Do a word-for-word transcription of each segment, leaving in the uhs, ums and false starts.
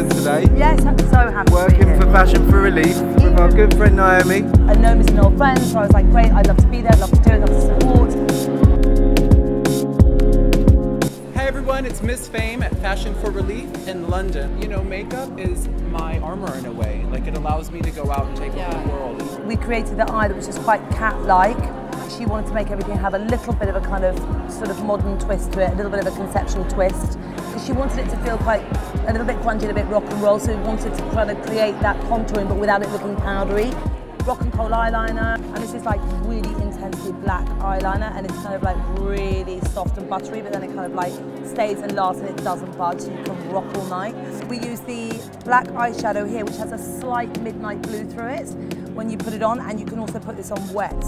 London today. Yes, I'm so happy. Working to for Fashion For Relief with our good friend Naomi. I've known Miss Fame friends, so I was like, great, I'd love to be there, I'd love to do it, I'd love to support. Hey everyone, it's Miss Fame at Fashion For Relief in London. You know, makeup is my armor in a way. Like, it allows me to go out and take yeah. over the world. We created the eye that was just quite cat-like. She wanted to make everything have a little bit of a kind of sort of modern twist to it, a little bit of a conceptual twist, because she wanted it to feel quite a little bit grungy and a bit rock and roll, so we wanted to kind of create that contouring but without it looking powdery. Rock and roll eyeliner, and this is like really intensely black eyeliner, and it's kind of like really soft and buttery, but then it kind of like stays and lasts and it doesn't budge, and you can rock all night. We use the black eyeshadow here, which has a slight midnight blue through it when you put it on, and you can also put this on wet.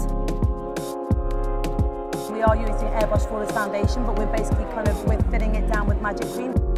We are using Airbrush Flawless foundation, but we're basically kind of we're fitting it down with magic cream.